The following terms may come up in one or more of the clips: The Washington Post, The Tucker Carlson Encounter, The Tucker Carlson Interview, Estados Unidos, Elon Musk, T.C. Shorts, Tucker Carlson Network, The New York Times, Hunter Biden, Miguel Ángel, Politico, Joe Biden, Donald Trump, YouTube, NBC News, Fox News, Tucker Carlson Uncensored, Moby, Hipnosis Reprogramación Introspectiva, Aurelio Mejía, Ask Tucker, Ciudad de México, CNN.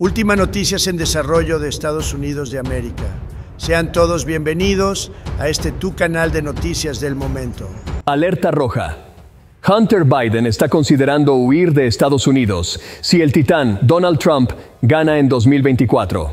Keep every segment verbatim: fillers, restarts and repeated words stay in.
Últimas noticias en desarrollo de Estados Unidos de América. Sean todos bienvenidos a este tu canal de noticias del momento. Alerta roja. Hunter Biden está considerando huir de Estados Unidos si el titán Donald Trump gana en dos mil veinticuatro.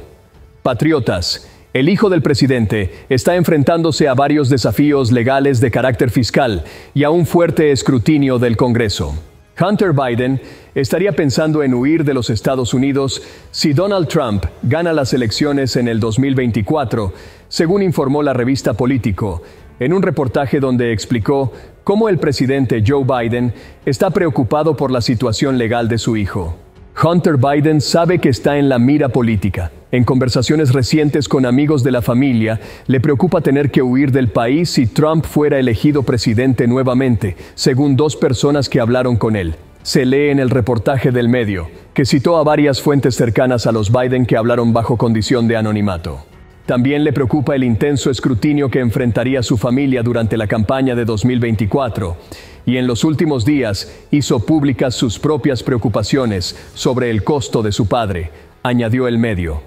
Patriotas, el hijo del presidente está enfrentándose a varios desafíos legales de carácter fiscal y a un fuerte escrutinio del Congreso. Hunter Biden estaría pensando en huir de los Estados Unidos si Donald Trump gana las elecciones en el dos mil veinticuatro, según informó la revista Politico, en un reportaje donde explicó cómo el presidente Joe Biden está preocupado por la situación legal de su hijo. Hunter Biden sabe que está en la mira política. En conversaciones recientes con amigos de la familia, le preocupa tener que huir del país si Trump fuera elegido presidente nuevamente, según dos personas que hablaron con él. Se lee en el reportaje del medio, que citó a varias fuentes cercanas a los Biden que hablaron bajo condición de anonimato. También le preocupa el intenso escrutinio que enfrentaría su familia durante la campaña de dos mil veinticuatro. Y en los últimos días hizo públicas sus propias preocupaciones sobre el costo de su padre, añadió el medio.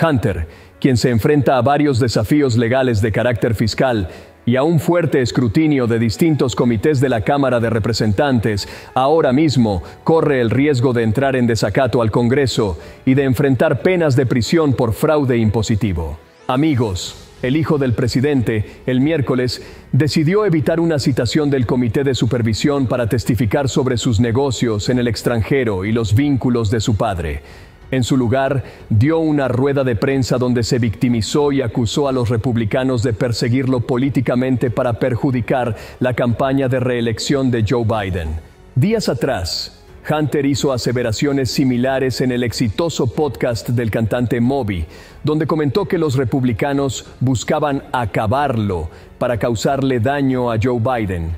Hunter, quien se enfrenta a varios desafíos legales de carácter fiscal y a un fuerte escrutinio de distintos comités de la Cámara de Representantes, ahora mismo corre el riesgo de entrar en desacato al Congreso y de enfrentar penas de prisión por fraude impositivo. Amigos, el hijo del presidente, el miércoles, decidió evitar una citación del Comité de Supervisión para testificar sobre sus negocios en el extranjero y los vínculos de su padre. En su lugar, dio una rueda de prensa donde se victimizó y acusó a los republicanos de perseguirlo políticamente para perjudicar la campaña de reelección de Joe Biden. Días atrás, Hunter hizo aseveraciones similares en el exitoso podcast del cantante Moby, donde comentó que los republicanos buscaban acabarlo para causarle daño a Joe Biden.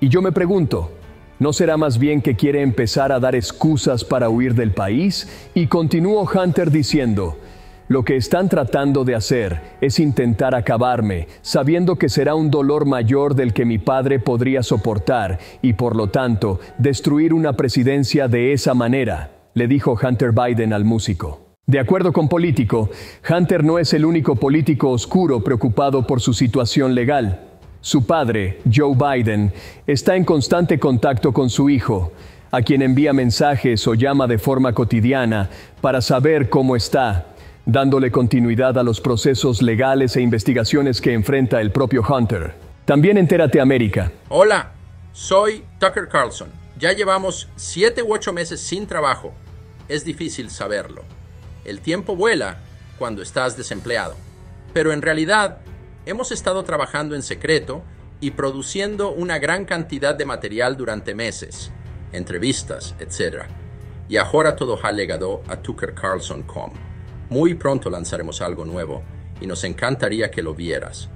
Y yo me pregunto, ¿no será más bien que quiere empezar a dar excusas para huir del país? Y continuó Hunter diciendo, lo que están tratando de hacer es intentar acabarme, sabiendo que será un dolor mayor del que mi padre podría soportar y, por lo tanto, destruir una presidencia de esa manera, le dijo Hunter Biden al músico. De acuerdo con Politico, Hunter no es el único político oscuro preocupado por su situación legal. Su padre, Joe Biden, está en constante contacto con su hijo, a quien envía mensajes o llama de forma cotidiana para saber cómo está, dándole continuidad a los procesos legales e investigaciones que enfrenta el propio Hunter. También entérate, América. Hola, soy Tucker Carlson. Ya llevamos siete u ocho meses sin trabajo. Es difícil saberlo. El tiempo vuela cuando estás desempleado. Pero en realidad, hemos estado trabajando en secreto y produciendo una gran cantidad de material durante meses, entrevistas, etcétera. Y ahora todo ha llegado a Tucker Carlson punto com. Muy pronto lanzaremos algo nuevo y nos encantaría que lo vieras.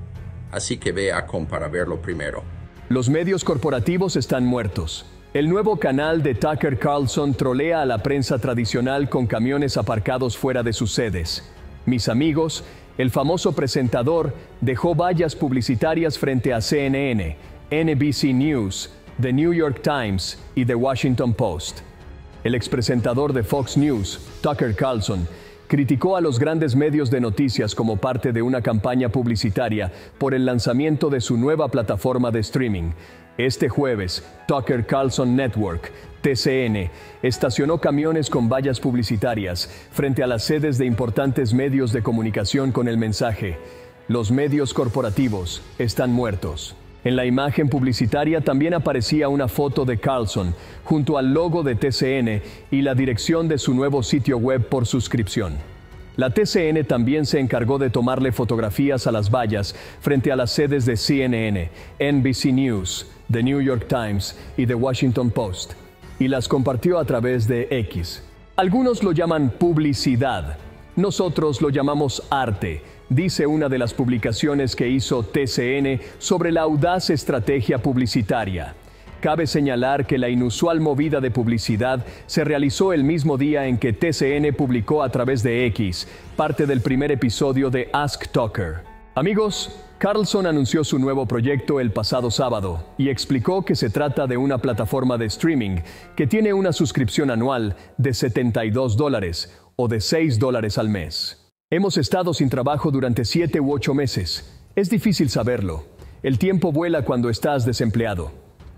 Así que ve a com para verlo primero. Los medios corporativos están muertos. El nuevo canal de Tucker Carlson trolea a la prensa tradicional con camiones aparcados fuera de sus sedes. Mis amigos, el famoso presentador dejó vallas publicitarias frente a C N N, N B C News, The New York Times y The Washington Post. El expresentador de Fox News, Tucker Carlson, criticó a los grandes medios de noticias como parte de una campaña publicitaria por el lanzamiento de su nueva plataforma de streaming. Este jueves, Tucker Carlson Network, T C N, estacionó camiones con vallas publicitarias frente a las sedes de importantes medios de comunicación con el mensaje: los medios corporativos están muertos. En la imagen publicitaria también aparecía una foto de Carlson junto al logo de T C N y la dirección de su nuevo sitio web por suscripción. La T C N también se encargó de tomarle fotografías a las vallas frente a las sedes de C N N, N B C News, The New York Times y The Washington Post, y las compartió a través de X. Algunos lo llaman publicidad, nosotros lo llamamos arte, dice una de las publicaciones que hizo T C N sobre la audaz estrategia publicitaria. Cabe señalar que la inusual movida de publicidad se realizó el mismo día en que T C N publicó a través de X parte del primer episodio de Ask Tucker. Amigos, Carlson anunció su nuevo proyecto el pasado sábado y explicó que se trata de una plataforma de streaming que tiene una suscripción anual de setenta y dos dólares, o de seis dólares al mes. Hemos estado sin trabajo durante siete u ocho meses. Es difícil saberlo. El tiempo vuela cuando estás desempleado.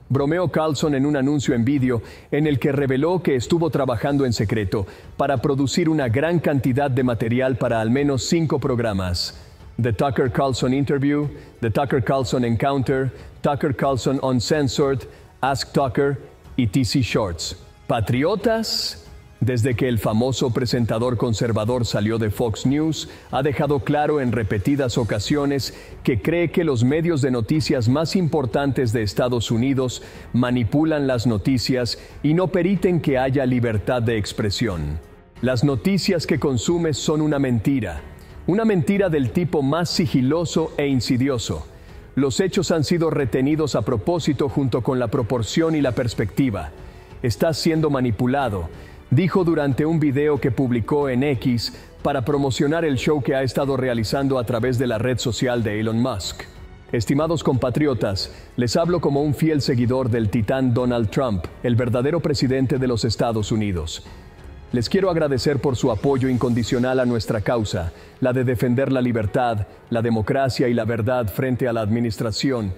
Bromeó Carlson en un anuncio en vídeo en el que reveló que estuvo trabajando en secreto para producir una gran cantidad de material para al menos cinco programas: The Tucker Carlson Interview, The Tucker Carlson Encounter, Tucker Carlson Uncensored, Ask Tucker y T C Shorts. Patriotas, desde que el famoso presentador conservador salió de Fox News, ha dejado claro en repetidas ocasiones que cree que los medios de noticias más importantes de Estados Unidos manipulan las noticias y no permiten que haya libertad de expresión. Las noticias que consumes son una mentira. Una mentira del tipo más sigiloso e insidioso. Los hechos han sido retenidos a propósito junto con la proporción y la perspectiva. Estás siendo manipulado, dijo durante un video que publicó en X para promocionar el show que ha estado realizando a través de la red social de Elon Musk. Estimados compatriotas, les hablo como un fiel seguidor del titán Donald Trump, el verdadero presidente de los Estados Unidos. Les quiero agradecer por su apoyo incondicional a nuestra causa, la de defender la libertad, la democracia y la verdad frente a la administración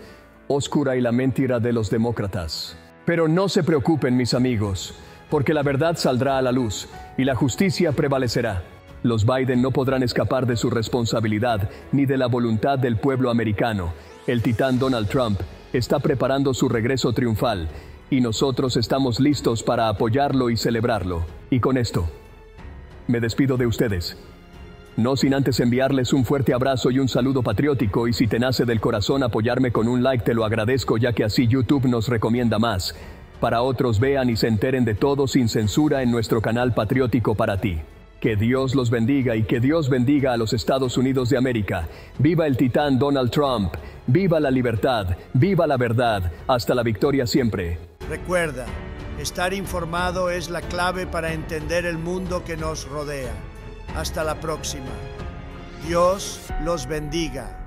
oscura y la mentira de los demócratas. Pero no se preocupen, mis amigos, porque la verdad saldrá a la luz y la justicia prevalecerá. Los Biden no podrán escapar de su responsabilidad ni de la voluntad del pueblo americano. El titán Donald Trump está preparando su regreso triunfal y nosotros estamos listos para apoyarlo y celebrarlo. Y con esto, me despido de ustedes. No sin antes enviarles un fuerte abrazo y un saludo patriótico, y si te nace del corazón apoyarme con un like te lo agradezco, ya que así YouTube nos recomienda más, para otros vean y se enteren de todo sin censura en nuestro canal patriótico para ti. Que Dios los bendiga y que Dios bendiga a los Estados Unidos de América. Viva el titán Donald Trump, viva la libertad, viva la verdad, hasta la victoria siempre. Recuerda, estar informado es la clave para entender el mundo que nos rodea. Hasta la próxima. Dios los bendiga.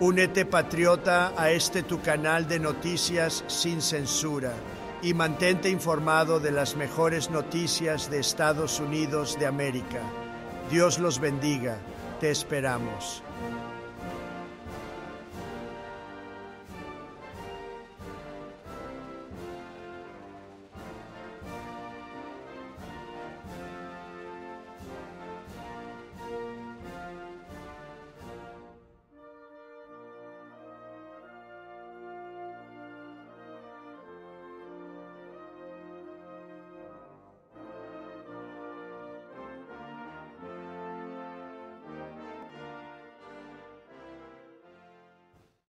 Únete, patriota, a este tu canal de noticias sin censura y mantente informado de las mejores noticias de Estados Unidos de América. Dios los bendiga. Te esperamos.